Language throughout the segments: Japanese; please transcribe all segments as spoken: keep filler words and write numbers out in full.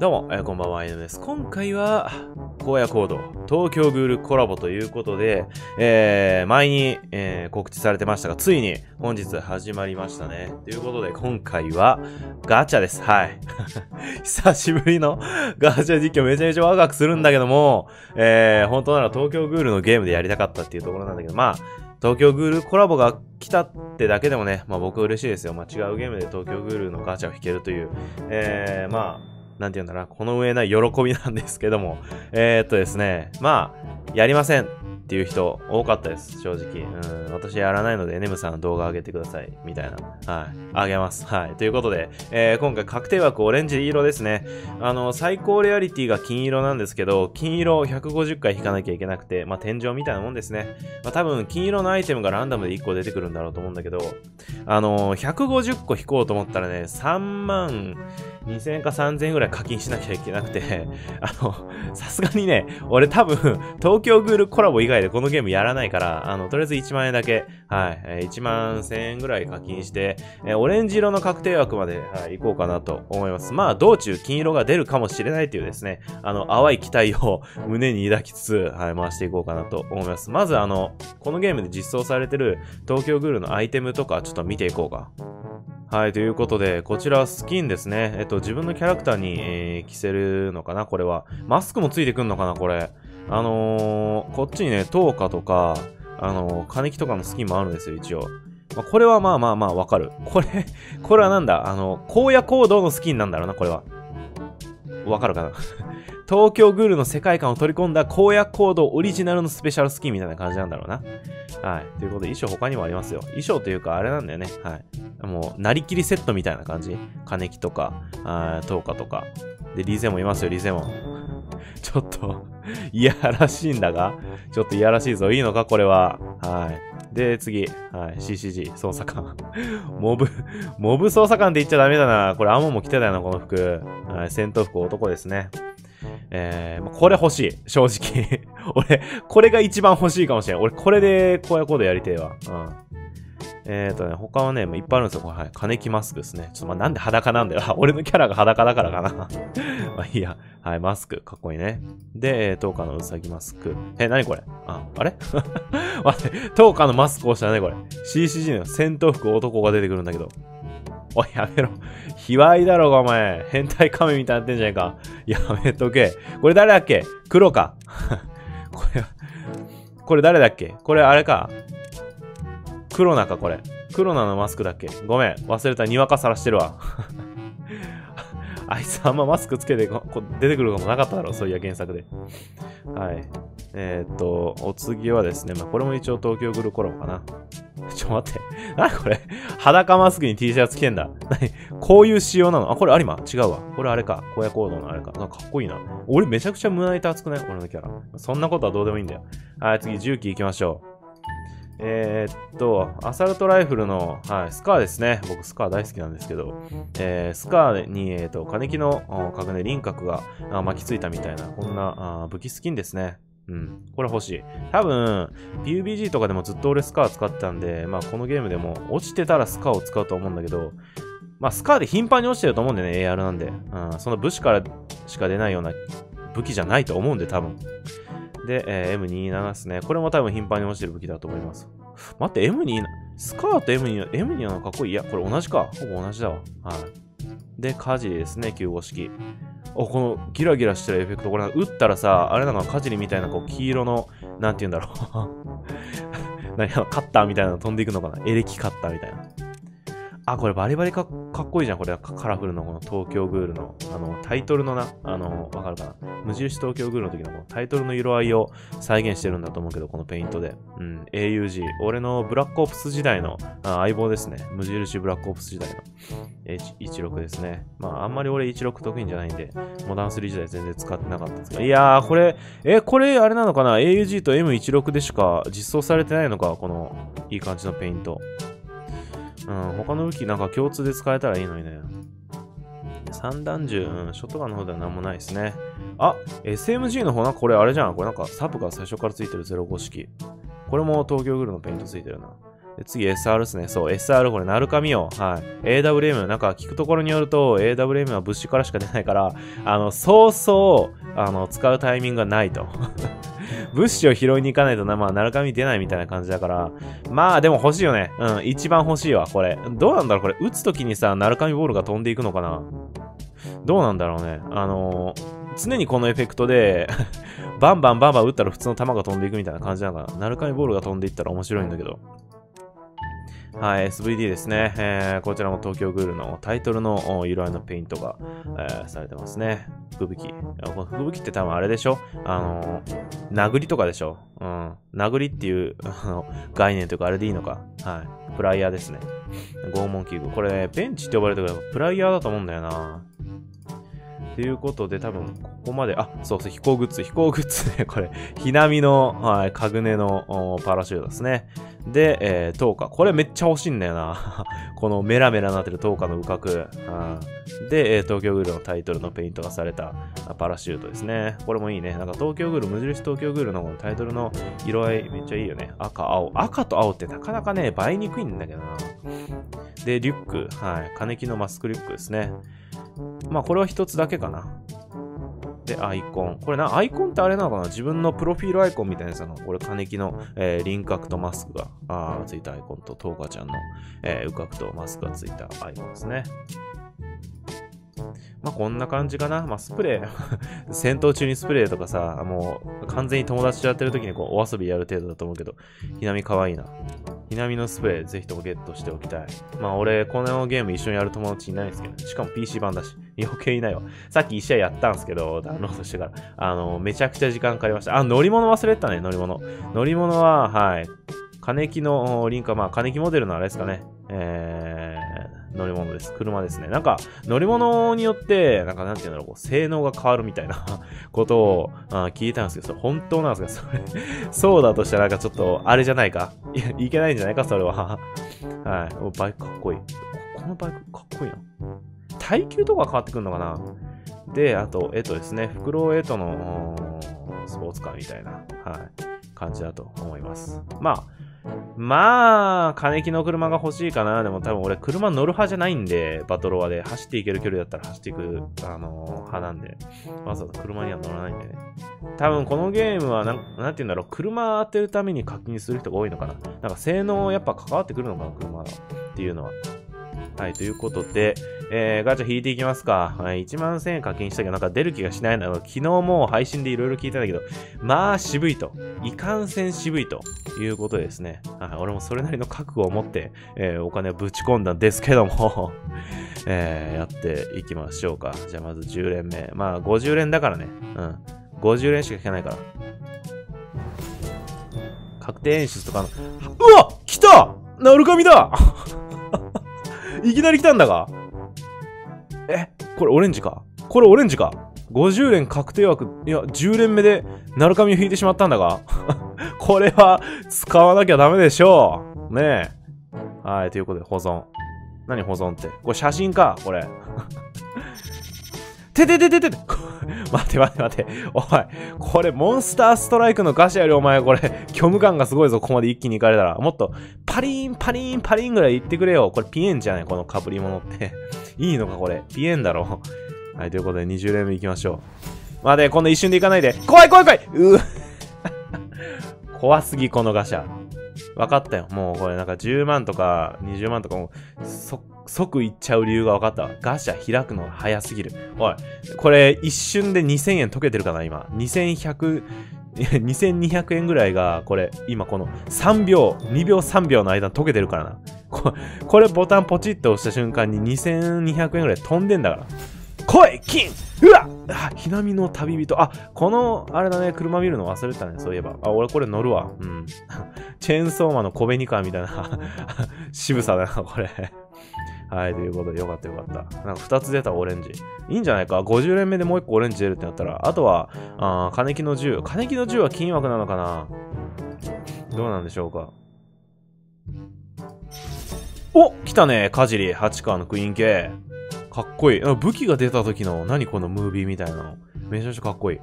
どうも、えー、こんばんは、エヌエム です。今回は、荒野行動、東京グールコラボということで、えー、前に、えー、告知されてましたが、ついに本日始まりましたね。ということで、今回は、ガチャです。はい。久しぶりのガチャ実況めちゃめちゃワクワクするんだけども、えー、本当なら東京グールのゲームでやりたかったっていうところなんだけど、まあ、東京グールコラボが来たってだけでもね、まあ僕嬉しいですよ。まあ違うゲームで東京グールのガチャを引けるという、えー、まあ、なんて言うんだろうな、この上ない喜びなんですけども、えー、っとですね、まあ、やりませんっていう人多かったです、正直。うん、私やらないので、ネムさん動画上げてください、みたいな。はい。あげます。はい。ということで、えー、今回確定枠オレンジ色ですね。あの、最高レアリティが金色なんですけど、金色をひゃくごじゅっかい引かなきゃいけなくて、まあ、天井みたいなもんですね。まあ、多分、金色のアイテムがランダムでいっこ出てくるんだろうと思うんだけど、あのー、ひゃくごじゅっこ引こうと思ったらね、さんまんにせんえんかさんぜんえんぐらい課金しなきゃいけなくて、あの、さすがにね、俺多分、東京グールコラボ以外でこのゲームやらないから、あの、とりあえずいちまんえんだけ、はい、えー、いちまんせんえんぐらい課金して、えー、オレンジ色の確定枠まで、はい、行こうかなと思います。まあ、道中金色が出るかもしれないというですね、あの、淡い期待を胸に抱きつつ、はい、回していこうかなと思います。まず、あの、このゲームで実装されてる東京グールのアイテムとか、ちょっと見ていこうか。はい、ということで、こちらスキンですね。えっと、自分のキャラクターに、えー、着せるのかな、これは。マスクもついてくんのかな、これ。あのー、こっちにね、トウカとか、あのー、カネキとかのスキンもあるんですよ、一応。まあ、これはまあまあまあわかる。これ、これはなんだ、あの、荒野行動のスキンなんだろうな、これは。わかるかな東京グールの世界観を取り込んだ荒野行動オリジナルのスペシャルスキンみたいな感じなんだろうな。はい。ということで、衣装他にもありますよ。衣装というか、あれなんだよね。はい。もう、なりきりセットみたいな感じ。カネキとか、あー、トウカとか。で、リゼもいますよ、リゼも。ちょっと、いやらしいんだが、ちょっといやらしいぞ。いいのか、これは。はい。で、次。はい。シーシージー、捜査官。モブ、モブ捜査官って言っちゃダメだな。これ、アモンも着てたよな、この服。はい。戦闘服男ですね。えー、これ欲しい。正直。俺、これが一番欲しいかもしれん。俺、これで、荒野行動やりてえわ。うん。えーとね、他はね、もういっぱいあるんですよ。これ、はい。金木マスクですね。ちょっと、まあ、なんで裸なんだよ。俺のキャラが裸だからかな。まあ、いいや。はい、マスク。かっこいいね。で、えー、トウカのウサギマスク。え、なにこれあ、あれ待って、トウカのマスクをしたね、これ。シーシージー の戦闘服男が出てくるんだけど。おい、やめろ。卑猥だろうが、お前。変態仮面みたいになってんじゃないか。やめとけ。これ誰だっけ黒か。これ、これ誰だっけこれあれか。黒なか、これ。黒なのマスクだっけごめん。忘れた。にわかさらしてるわ。あいつあんまマスクつけてここ出てくることなかっただろう。そういや原作で。はい。えー、っと、お次はですね。まあ、これも一応東京グルコラボかな。ちょ、待って。なにこれ裸マスクに T シャツ着てんだ。なにこういう仕様なのあ、これ有馬違うわ。これあれか。荒野行動のあれか。なんかかっこいいな。俺めちゃくちゃ胸板熱くない俺のキャラ。そんなことはどうでもいいんだよ。はい、次、重機行きましょう。えー、っと、アサルトライフルの、はい、スカーですね。僕、スカー大好きなんですけど、えー、スカーに、えー、っと、カネキの角で輪郭があ巻きついたみたいな、こんなあ武器スキンですね。うん。これ欲しい。多分、ピーユービージー とかでもずっと俺スカー使ってたんで、まあ、このゲームでも落ちてたらスカーを使うと思うんだけど、まあ、スカーで頻繁に落ちてると思うんでね、エーアール なんで。うん、その武士からしか出ないような武器じゃないと思うんで、多分。で、えー、エムにじゅうなな ですね。これも多分頻繁に落ちてる武器だと思います。待って、エムにじゅうなな、スカーと エムにじゅうなな、エムにじゅうなな かっこいい。いや、これ同じか。ほぼ同じだわ。はい。で、火事ですね、きゅうごしき。お、このギラギラしてるエフェクト。これ、撃ったらさ、あれなの火事みたいな、こう、黄色の、なんて言うんだろう。何や、カッターみたいなの飛んでいくのかな。エレキカッターみたいな。あ、これバリバリか、かっこいいじゃん。これカラフルのこの東京グールの、あの、タイトルのな、あの、わかるかな。無印東京グールの時のこのタイトルの色合いを再現してるんだと思うけど、このペイントで。うん、エーユージー。俺のブラックオプス時代のあ相棒ですね。無印ブラックオプス時代の エイチじゅうろく ですね。まあ、あんまり俺じゅうろく得意じゃないんで、モダンスリー時代全然使ってなかったんですけど。いやー、これ、え、これあれなのかな ?エーユージー と エムじゅうろく でしか実装されてないのかこの、いい感じのペイント。うん、他の武器なんか共通で使えたらいいのにね。散弾銃、うん、ショットガンの方ではなんもないですね。あ、エスエムジー の方な、これあれじゃん。これなんかサブが最初からついてるぜろごしき。これも東京グールのペイントついてるな。で次 エスアール ですね。そう、エスアール これ、鳴る紙を。はい。エーダブリューエム、なんか聞くところによると、エーダブリューエム は物資からしか出ないから、あの、そうそう、あの、使うタイミングがないと。物資を拾いに行かないとな、まあ、鳴る紙出ないみたいな感じだから。まあ、でも欲しいよね。うん、一番欲しいわ、これ。どうなんだろう、これ、打つときにさ、鳴る紙ボールが飛んでいくのかな。どうなんだろうね。あのー、常にこのエフェクトで、バンバンバンバン打ったら普通の球が飛んでいくみたいな感じなのかな。鳴る紙ボールが飛んでいったら面白いんだけど。はい、エスブイディー ですね。えー、こちらも東京グールのタイトルの色合いのペイントが、えー、されてますね。福引き。この福引きって多分あれでしょ、あのー、殴りとかでしょ、うん。殴りっていう概念というかあれでいいのか。はい。プライヤーですね。拷問器具。これね、ベンチって呼ばれてるからプライヤーだと思うんだよな。ということで、多分ここまで、あ、そうそう、飛行グッズ、飛行グッズね、これ、ひなみの、はい、かぐねのパラシュートですね。で、えー、トーカ、これめっちゃ欲しいんだよな。このメラメラなってるトーカの羽角。で、東京グールのタイトルのペイントがされたパラシュートですね。これもいいね。なんか東京グール、無印東京グールのタイトルの色合いめっちゃいいよね。赤、青。赤と青ってなかなかね、映えにくいんだけどな。で、リュック、はい、金木のマスクリュックですね。まあこれは一つだけかな。で、アイコン。これな、アイコンってあれなのかな、自分のプロフィールアイコンみたいなやつなの。これ、金木の、えー、輪郭とマスクがあついたアイコンと、トーカちゃんの、えー、羽角とマスクがついたアイコンですね。まあこんな感じかな。まあスプレー。戦闘中にスプレーとかさ、もう完全に友達とやってる時にこうお遊びやる程度だと思うけど、ひなみかわいいな。ひなみのスプレーぜひともゲットしておきたい。まあ俺、このゲーム一緒にやる友達いないんですけど、ね、しかも ピーシー 版だし、余計いないわ。さっき一試合やったんですけど、ダウンロードしてから。あの、めちゃくちゃ時間かかりました。あ、乗り物忘れてたね、乗り物。乗り物は、はい。金木のリンカ、まあ金木モデルのあれですかね。えー、乗り物です。車ですね。なんか、乗り物によって、なんか、なんていうんだろう、こう性能が変わるみたいなことを聞いたんですけど、本当なんですか、それ。そうだとしたら、なんかちょっと、あれじゃないか。いや、いけないんじゃないか、それは。はい。お、バイクかっこいい。このバイクかっこいいな。耐久とか変わってくるのかな。で、あと、エトですね。フクロウエトのスポーツカーみたいな、はい、感じだと思います。まあ、まあ、金木の車が欲しいかな。でも多分俺、車乗る派じゃないんで、バトロワで走っていける距離だったら走っていく、あのー、派なんで、わざわざ車には乗らないんでね。多分このゲームはなん、なんて言うんだろう、車当てるために課金する人が多いのかな。なんか性能やっぱ関わってくるのかな、車っていうのは。はい、ということで、えー、ガチャ引いていきますか。はい、いちまんせんえん課金したけど、なんか出る気がしないな。昨日も配信でいろいろ聞いたんだけど、まあ渋いと。いかんせん渋いということでですね。はい、俺もそれなりの覚悟を持って、えー、お金をぶち込んだんですけども、えー、やっていきましょうか。じゃあまずじゅうれんめ。まあごじゅうれんだからね。うん。ごじゅうれんしか引かないから。確定演出とかの。うわ、来た鳴る紙だいきなり来たんだが。え、これオレンジか。これオレンジか。ごじゅうれん確定枠、いや、じゅうれんめで、鳴る紙を引いてしまったんだが。これは、使わなきゃダメでしょう。ねえ。はい、ということで、保存。何保存って。これ写真か、これ。てててててて。待て待て待て。おい、これモンスターストライクのガシャよりお前、これ、虚無感がすごいぞ、ここまで一気に行かれたら。もっと、パリーン、パリーン、パリーンぐらい言ってくれよ。これピエンじゃない、この被り物って。いいのか、これ。ピエンだろ。はい、ということでにじゅうれんめ行きましょう。待て、こんな一瞬で行かないで。怖い怖い怖いうー怖すぎ、このガシャ。分かったよ。もうこれなんかじゅうまんとかにじゅうまんとかもう、そ即行っちゃう理由が分かったわ。ガシャ開くのが早すぎる。おい、これ一瞬でにせんえん溶けてるかな、今。にせんひゃく、にせんにひゃくえんぐらいが、これ、今このさんびょう、にびょうさんびょうの間溶けてるからな。これ、これボタンポチッと押した瞬間ににせんにひゃくえんぐらい飛んでんだから。来い金うわあ、ひなみの旅人。あ、この、あれだね、車見るの忘れてたね、そういえば。あ、俺これ乗るわ。うん。チェーンソーマンの小紅カーみたいな渋さだな、これ。はい、ということで、よかったよかった。なんかふたつ出たオレンジ。いいんじゃないか ?ごじゅう 連目でもういっこオレンジ出るってなったら。あとは、あ、金木の銃。金木の銃は金枠なのかな、どうなんでしょうか。お、来たね、かじり。はちカーのクイーン系。かっこいい。武器が出た時の、何このムービーみたいなの。めちゃめちゃかっこいい。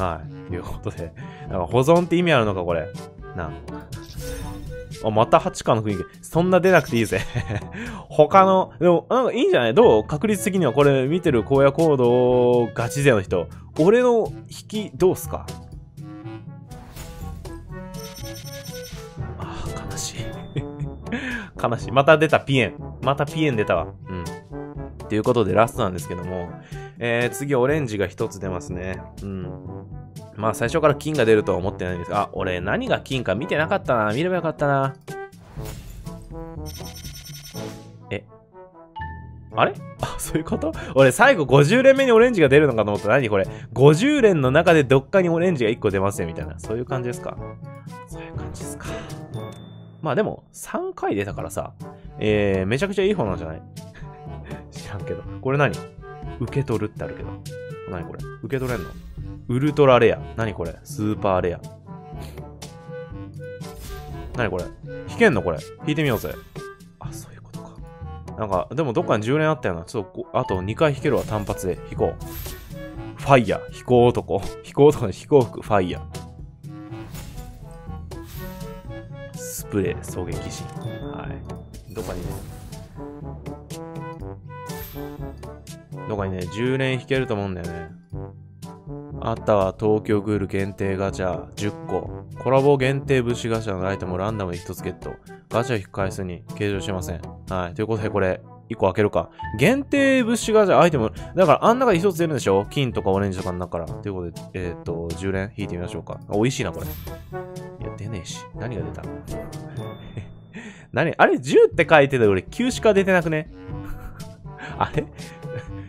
はい。ということで。なんか保存って意味あるのか、これ。な。あ、またはちかの雰囲気。そんな出なくていいぜ。他の、でも、なんかいいんじゃない？どう？確率的にはこれ見てる荒野行動ガチ勢の人。俺の引き、どうすか？ああ、悲しい。悲しい。また出た、ピエン。またピエン出たわ。うん。ということで、ラストなんですけども。えー、次、オレンジがひとつ出ますね。うん。まあ最初から金が出るとは思ってないんですが、あ、俺何が金か見てなかったな。見ればよかったな。え、あれ、あ、そういうこと？俺最後ごじゅう連目にオレンジが出るのかと思った。何これ？ごじゅう連の中でどっかにオレンジがいっこ出ますよみたいな。そういう感じですか。そういう感じですか。まあでもさんかい出たからさ、えー、めちゃくちゃいい方なんじゃない？知らんけど。これ何？受け取るってあるけど。何これ？受け取れんの？ウルトラレア。何これ？スーパーレア。何これ？弾けんのこれ？弾いてみようぜ。あ、そういうことか。なんか、でもどっかにじゅう連あったよな。ちょっと、あとにかい弾けるわ。単発で。弾こう。ファイヤー。飛行男。飛行男の飛行服。ファイヤー。スプレー。狙撃陣。はい。どっかにね。どっかにね、じゅう連弾けると思うんだよね。あったわ、東京グール限定ガチャじゅっこ。コラボ限定物資ガチャのアイテムをランダムでひとつゲット。ガチャ引く回数に計上しません。はい。ということで、これ、いっこ開けるか。限定物資ガチャアイテム。だから、あん中でひとつ出るんでしょ？金とかオレンジとかの中から。ということで、えー、っと、じゅう連引いてみましょうか。あ、美味しいな、これ。いや、出ねえし。何が出た？何？あれ、じゅうって書いてた俺、きゅうしか出てなくね？あれ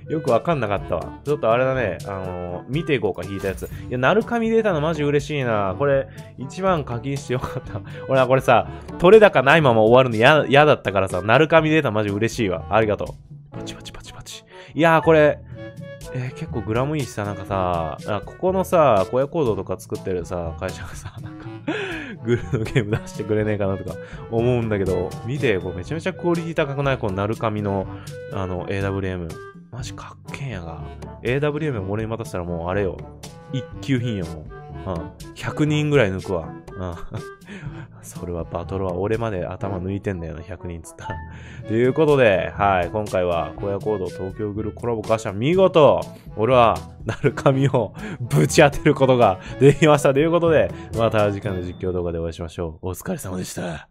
よくわかんなかったわ。ちょっとあれだね、あのー、見ていこうか、引いたやつ。いや、鳴神出たのマジ嬉しいな。これ、一番課金してよかった。俺はこれさ、取れ高ないまま終わるのや、やだったからさ、鳴神出たマジ嬉しいわ。ありがとう。パチパチパチパチ。いやー、これ、えー、結構グラムいいしさ、なんかさ、なんかここのさ、荒野行動とか作ってるさ、会社がさ、なんか、グルのゲーム出してくれねえかなとか思うんだけど、見て、これめちゃめちゃクオリティ高くない？この鳴神の、あの、エーダブリューエム。マジかっけんやが。エーダブリューエム も俺に待たせたらもうあれよ。一級品よ、もう。うん。ひゃくにんぐらい抜くわ。うん。それはバトルは俺まで頭抜いてんだよな、ひゃくにんつったら。ということで、はい。今回は、荒野行動東京グルコラボガシャ、見事、俺は、鳴神をぶち当てることができました。ということで、また次回の実況動画でお会いしましょう。お疲れ様でした。